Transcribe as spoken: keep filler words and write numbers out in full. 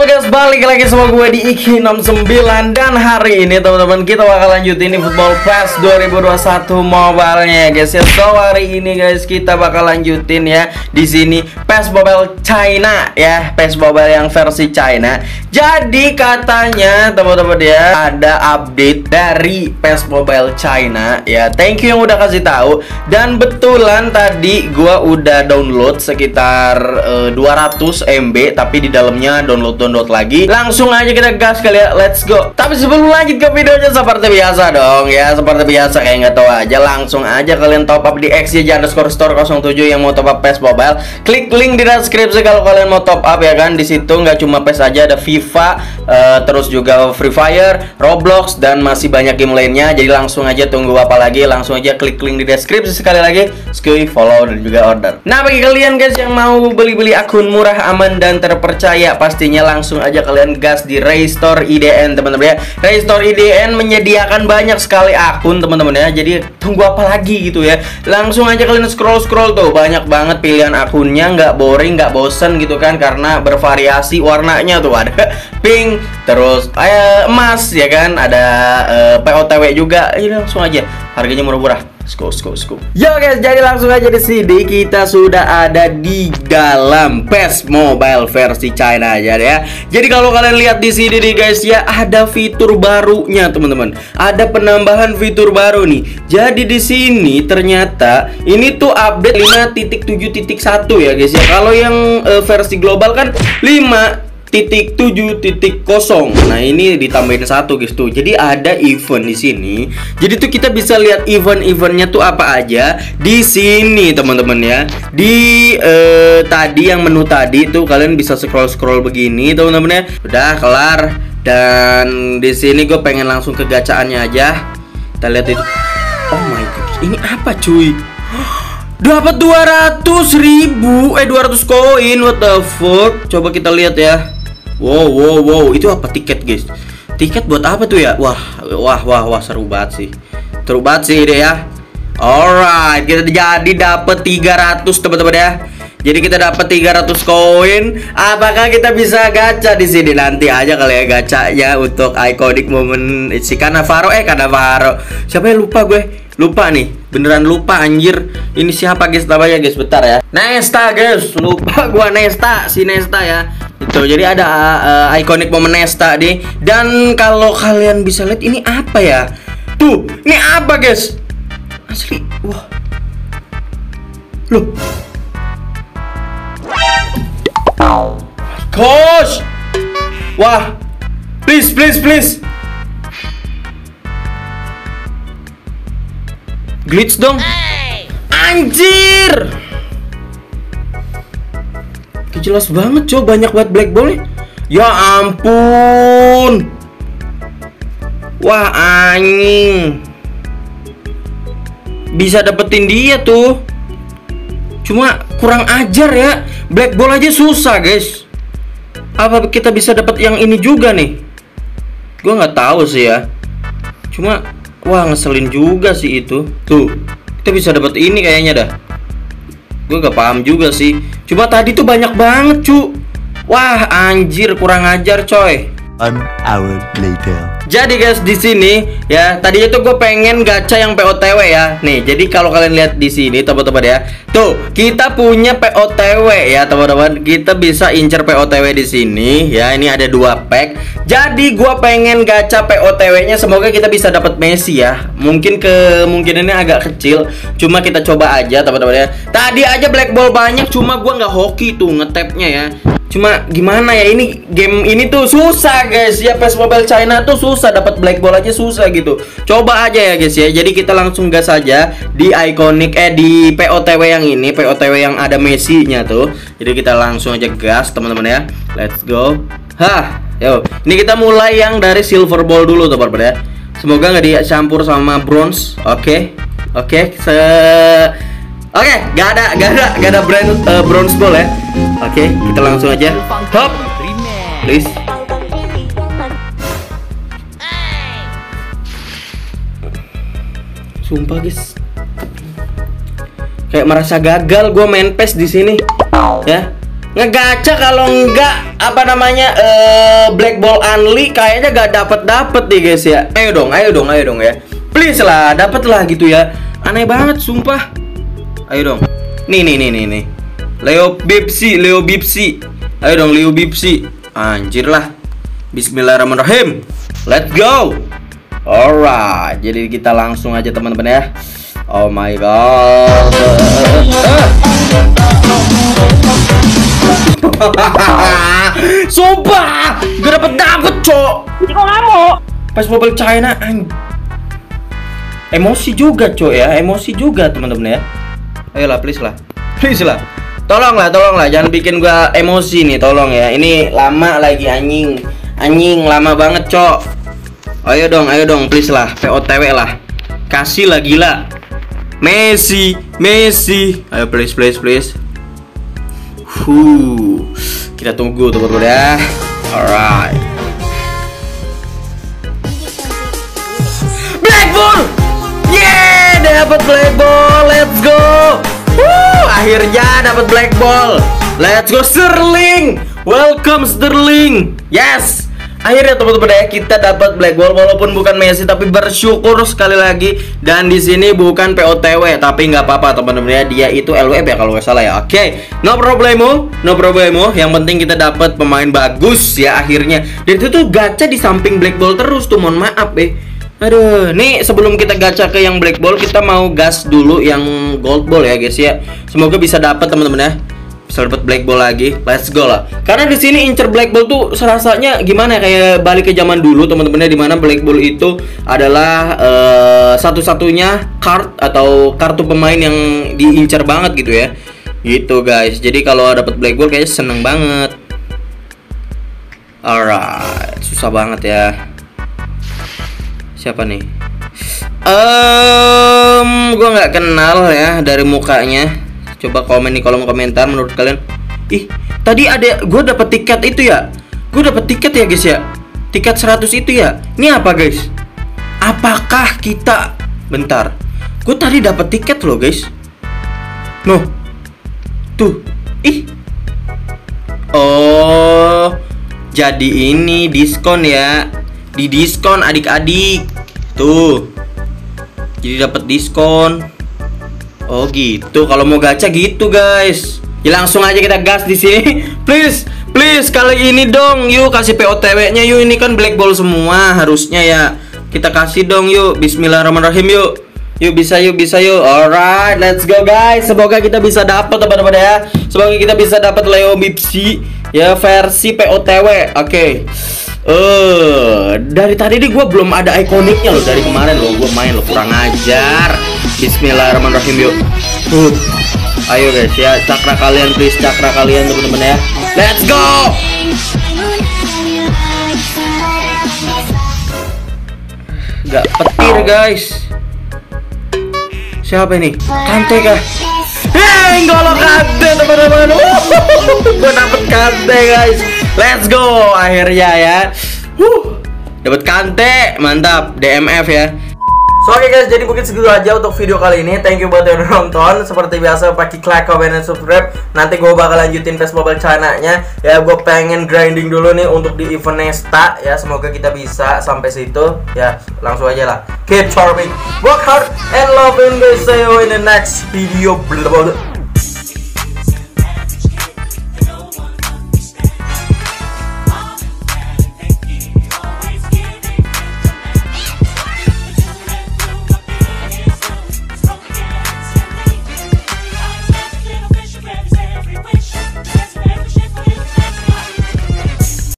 teman-teman guys, balik lagi sama gue di I K enam sembilan. Dan hari ini teman-teman kita bakal lanjutin ini football P E S dua ribu dua puluh satu mobile-nya guys ya. So hari ini guys kita bakal lanjutin ya di sini P E S Mobile China ya, P E S Mobile yang versi China. Jadi katanya teman-teman ya ada update dari P E S Mobile China ya. Thank you yang udah kasih tahu. Dan betulan tadi gue udah download sekitar uh, dua ratus M B, tapi di dalamnya download-download lagi. Langsung aja kita gas kali ya, let's go. Tapi sebelum lanjut ke videonya seperti biasa dong ya, seperti biasa kayak nggak tahu aja, langsung aja kalian top up di X Y underscore store nol tujuh yang mau top up P E S Mobile. Klik link di deskripsi kalau kalian mau top up ya kan. Di situ nggak cuma P E S aja, ada FIFA, uh, terus juga Free Fire, Roblox, dan masih banyak game lainnya. Jadi langsung aja, tunggu apa lagi? Langsung aja klik link di deskripsi sekali lagi. Skip, follow, dan juga order. Nah, bagi kalian guys yang mau beli-beli akun murah, aman, dan terpercaya, pastinya langsung aja kalian gas di Raystore I D N teman-teman ya. Raystore I D N menyediakan banyak sekali akun teman-teman ya. Jadi tunggu apa lagi gitu ya. Langsung aja kalian scroll-scroll tuh, banyak banget pilihan akunnya, nggak boring, nggak bosen gitu kan, karena bervariasi warnanya tuh. Ada pink, terus eh, emas ya kan, ada eh, P O T W juga. Ini langsung aja, harganya murah-murah. Go, go, go. Yo guys, jadi langsung aja di sini kita sudah ada di dalam P E S Mobile versi China aja ya. Jadi kalau kalian lihat di sini nih guys ya, ada fitur barunya teman-teman. Ada penambahan fitur baru nih. Jadi di sini ternyata ini tuh update lima titik tujuh titik satu ya guys ya. Kalau yang uh, versi global kan lima titik tujuh titik nol. Nah, ini ditambahin satu guys tuh. Jadi ada event di sini. Jadi tuh kita bisa lihat event-eventnya tuh apa aja di sini, teman-teman ya. Di eh, tadi yang menu tadi tuh kalian bisa scroll-scroll begini, teman-teman ya. Udah kelar. Dan di sini gue pengen langsung ke gacaannya aja. Kita lihat itu. Oh my god. Ini apa, cuy? Dapat dua ratus ribu, eh dua ratus koin. What the fuck? Coba kita lihat ya. Wow, wow, wow, itu apa? Tiket guys. Tiket buat apa tuh ya? Wah, wah, wah, wah, seru banget sih. Seru banget sih deh ya. Alright, kita jadi dapat tiga ratus teman-teman ya. Jadi kita dapat tiga ratus koin. Apakah kita bisa gacha di sini? Nanti aja kali ya gacanya untuk iconic moment si Kanavaro. Eh Kanavaro. Siapa yang lupa gue? Lupa nih, beneran lupa anjir. Ini siapa guys namanya guys? Bentar ya. Nesta guys, lupa gua Nesta, si Nesta ya. Itu jadi ada uh, iconic momen Nesta nih. Dan kalau kalian bisa lihat ini apa ya? Tuh, ini apa guys? Asli, wah. Loh. Gosh. Wah. Please, please, please. Glitch dong. Anjir. Jelas banget coy, banyak banget black ball-nya. Ya ampun. Wah anjing. Bisa dapetin dia tuh. Cuma kurang ajar ya. Black ball aja susah guys. Apa kita bisa dapat yang ini juga nih? Gue nggak tahu sih ya. Cuma wah ngeselin juga sih itu. Tuh, kita bisa dapat ini kayaknya dah. Gue gak paham juga sih. Coba tadi tuh banyak banget cu. Wah anjir, kurang ajar coy. One hour later. Jadi guys di sini ya, tadinya tuh gue pengen gacha yang P O T W ya. Nih, jadi kalau kalian lihat di sini teman-teman ya. Tuh, kita punya P O T W ya, teman-teman. Kita bisa incer P O T W di sini ya. Ini ada dua pack. Jadi gue pengen gacha P O T W-nya, semoga kita bisa dapat Messi ya. Mungkin kemungkinannya agak kecil, cuma kita coba aja teman-teman ya. Tadi aja black ball banyak, cuma gue nggak hoki tuh ngetapnya ya. Cuma gimana ya, ini game ini tuh susah guys ya. P E S Mobile China tuh susah, dapat black ball aja susah gitu. Coba aja ya guys ya. Jadi kita langsung gas aja di iconic eh di P O T W yang ini, P O T W yang ada Messi-nya tuh. Jadi kita langsung aja gas teman-teman ya. Let's go. Hah, yo. Ini kita mulai yang dari silver ball dulu teman-teman ya. Semoga nggak dicampur sama bronze. Oke. Oke, se Oke, okay, gak ada, gak ada, gak ada brand uh, bronze ball ya. Oke, okay, kita langsung aja. Hop, please. Sumpah guys, kayak merasa gagal gue main P E S di sini. Ya, ngegacha kalau enggak apa namanya uh, Black Ball Unli kayaknya gak dapet-dapet deh guys ya. Ayo dong, ayo dong, ayo dong ya. Please lah, dapet lah gitu ya. Aneh banget sumpah. Ayo dong. Nih nih nih nih nih. Leo Bipsi, Leo Bipsi. Ayo dong Leo Bipsi. Anjir lah. Bismillahirrahmanirrahim. Let's go. Alright, jadi kita langsung aja teman-teman ya. Oh my god. Sumpah, gak dapet-dapet cok. Ini kok kamu? P E S Mobile China. Emosi juga cok ya, emosi juga teman-teman ya. Ayolah please lah, please lah. Tolong lah, tolong lah, jangan bikin gua emosi nih, tolong ya. Ini lama lagi anjing. Anjing lama banget cok. Ayo dong, ayo dong, please lah. P O T W lah. Kasih lah gila. Messi, Messi. Ayo please, please, please. Huh. Kita tunggu, tunggu dulu ya. Alright. Black Ball. Yeah, dapat Black Ball. Let's go. Woo, akhirnya dapat Black Ball. Let's go Sterling. Welcome Sterling. Yes. Akhirnya teman-teman ya kita dapat Black Ball walaupun bukan Messi, tapi bersyukur sekali lagi. Dan di sini bukan P O T W, tapi nggak apa-apa teman-teman ya, dia itu L W B ya kalau nggak salah ya. Oke, okay. No problemo, no problemo. Yang penting kita dapat pemain bagus ya akhirnya. Dan itu tuh gacha di samping Black Ball terus tuh, mohon maaf eh. Aduh, nih sebelum kita gacha ke yang Black Ball, kita mau gas dulu yang Gold Ball ya guys ya. Semoga bisa dapat teman-teman ya. Bisa dapat Black Ball lagi, let's go lah. Karena di sini incer Black Ball tuh serasanya gimana ya, kayak balik ke zaman dulu teman-temannya, di mana Black Ball itu adalah uh, satu-satunya card atau kartu pemain yang diincer banget gitu ya. Gitu guys. Jadi kalau dapat Black Ball kayaknya seneng banget. Alright, susah banget ya. Siapa nih? Um, gua nggak kenal ya dari mukanya. Coba komen di kolom komentar menurut kalian. Ih, tadi ada gue dapet tiket itu ya. Gue dapet tiket ya guys ya. Tiket seratus itu ya. Ini apa guys? Apakah kita bentar. Gue tadi dapet tiket loh guys. Noh. Tuh. Ih. Oh. Jadi ini diskon ya. Di diskon adik-adik. Tuh. Jadi dapet diskon. Oh gitu, kalau mau gacha gitu guys. Ya langsung aja kita gas di sini. Please, please kali ini dong, yuk kasih P O T W-nya yuk. Ini kan Black Ball semua harusnya ya. Kita kasih dong yuk. Bismillahirrahmanirrahim yuk. Yuk bisa yuk, bisa yuk. Alright, let's go guys. Semoga kita bisa dapat teman-teman ya. Semoga kita bisa dapat Leo Bipsi ya versi P O T W. Oke. Okay. Eh, uh, dari tadi nih gue belum ada ikoniknya loh dari kemarin loh gue main loh, kurang ajar. Bismillahirrahmanirrahim yuk. Uh. Ayo guys ya, cakra kalian please, cakra kalian teman-teman ya. Let's go. Gak petir guys. Siapa ini? Kante kah? Hei, golok Kante teman-teman. Gue dapet Kante guys. Let's go, akhirnya ya. Huh, dapat Kante, mantap. D M F ya. So, oke okay guys, jadi mungkin segitu aja untuk video kali ini. Thank you buat yang nonton. Seperti biasa, pakai like, comment, dan subscribe. Nanti gue bakal lanjutin P E S Mobile China-nya. Ya, gue pengen grinding dulu nih untuk di event Nesta. Ya, semoga kita bisa sampai situ. Ya, langsung aja lah. Keep charming, work hard, and love, and we'll see you in the next video.